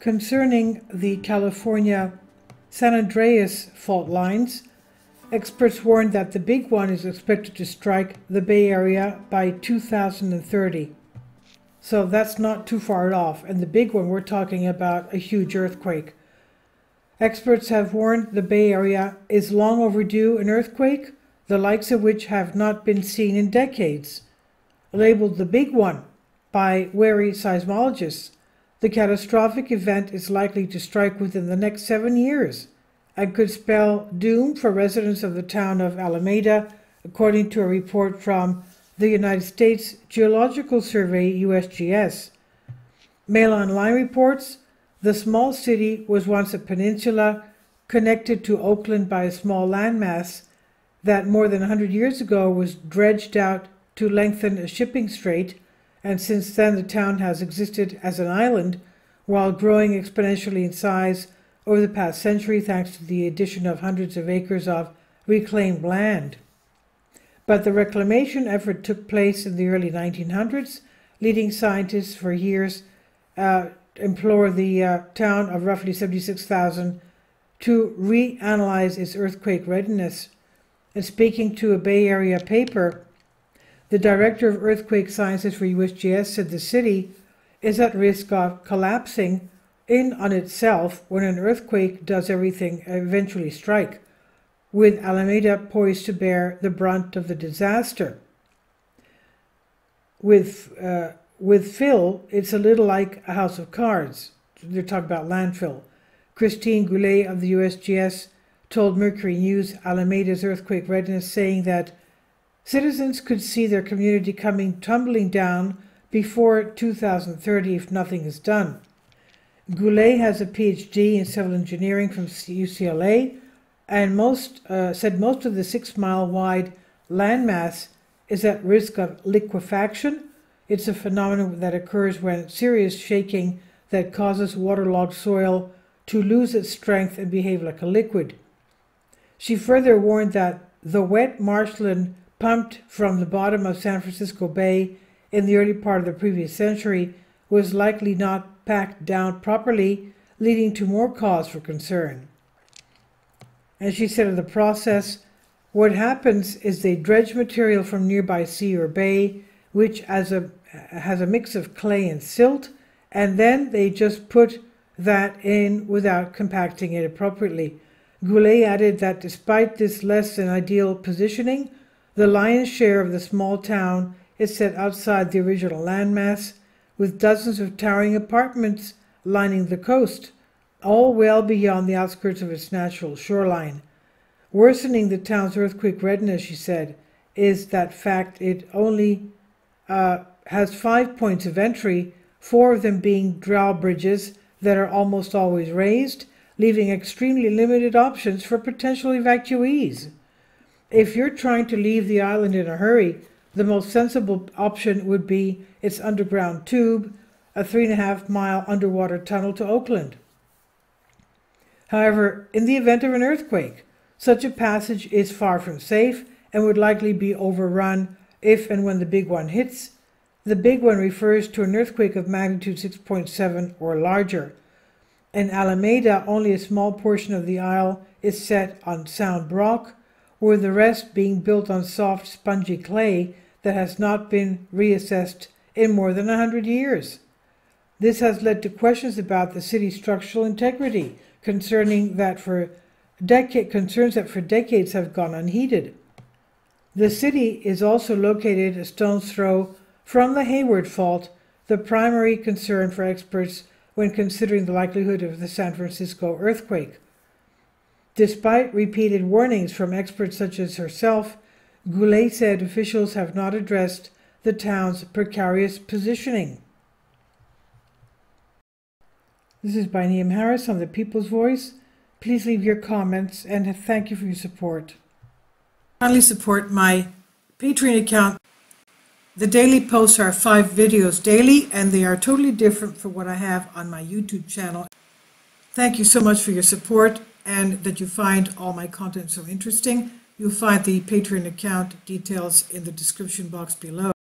concerning the California San Andreas fault lines, experts warn that the big one is expected to strike the Bay Area by 2030. So that's not too far off, and the big one, we're talking about a huge earthquake. Experts have warned the Bay Area is long overdue an earthquake, the likes of which have not been seen in decades. Labeled the big one by wary seismologists, the catastrophic event is likely to strike within the next 7 years and could spell doom for residents of the town of Alameda, according to a report from the United States Geological Survey, USGS. Mail Online reports the small city was once a peninsula connected to Oakland by a small landmass that more than 100 years ago was dredged out to lengthen a shipping strait, and since then the town has existed as an island while growing exponentially in size over the past century thanks to the addition of hundreds of acres of reclaimed land. But the reclamation effort took place in the early 1900s, leading scientists for years implore the town of roughly 76,000 to reanalyze its earthquake readiness. And speaking to a Bay Area paper, the director of earthquake sciences for USGS said the city is at risk of collapsing in on itself when an earthquake does everything eventually strike, with Alameda poised to bear the brunt of the disaster. With Phil, it's a little like a house of cards. They're talking about landfill. Christine Goulet of the USGS told Mercury News Alameda's earthquake readiness, saying that citizens could see their community coming tumbling down before 2030 if nothing is done. Goulet has a PhD in civil engineering from UCLA, and said most of the 6-mile-wide landmass is at risk of liquefaction. It's a phenomenon that occurs when serious shaking that causes waterlogged soil to lose its strength and behave like a liquid. She further warned that the wet marshland pumped from the bottom of San Francisco Bay in the early part of the previous century was likely not packed down properly, leading to more cause for concern. And she said in the process, what happens is they dredge material from nearby sea or bay, which has a mix of clay and silt, and then they just put that in without compacting it appropriately. Goulet added that despite this less than ideal positioning, the lion's share of the small town is set outside the original landmass, with dozens of towering apartments lining the coast, all well beyond the outskirts of its natural shoreline. Worsening the town's earthquake readiness, she said, is that fact it only has 5 points of entry, 4 of them being drow bridges that are almost always raised, leaving extremely limited options for potential evacuees. If you're trying to leave the island in a hurry, the most sensible option would be its underground tube, a 3.5-mile underwater tunnel to Oakland. However, in the event of an earthquake, such a passage is far from safe and would likely be overrun if and when the big one hits. The big one refers to an earthquake of magnitude 6.7 or larger. In Alameda, only a small portion of the isle is set on sound rock, with the rest being built on soft, spongy clay that has not been reassessed in more than 100 years. This has led to questions about the city's structural integrity, concerns that for decades have gone unheeded. The city is also located a stone's throw from the Hayward Fault, the primary concern for experts when considering the likelihood of the San Francisco earthquake. Despite repeated warnings from experts such as herself, Goulet said officials have not addressed the town's precarious positioning. This is by Niamh Harris on The People's Voice. Please leave your comments and thank you for your support. Kindly support my Patreon account. The daily posts are 5 videos daily, and they are totally different from what I have on my YouTube channel. Thank you so much for your support and that you find all my content so interesting. You'll find the Patreon account details in the description box below.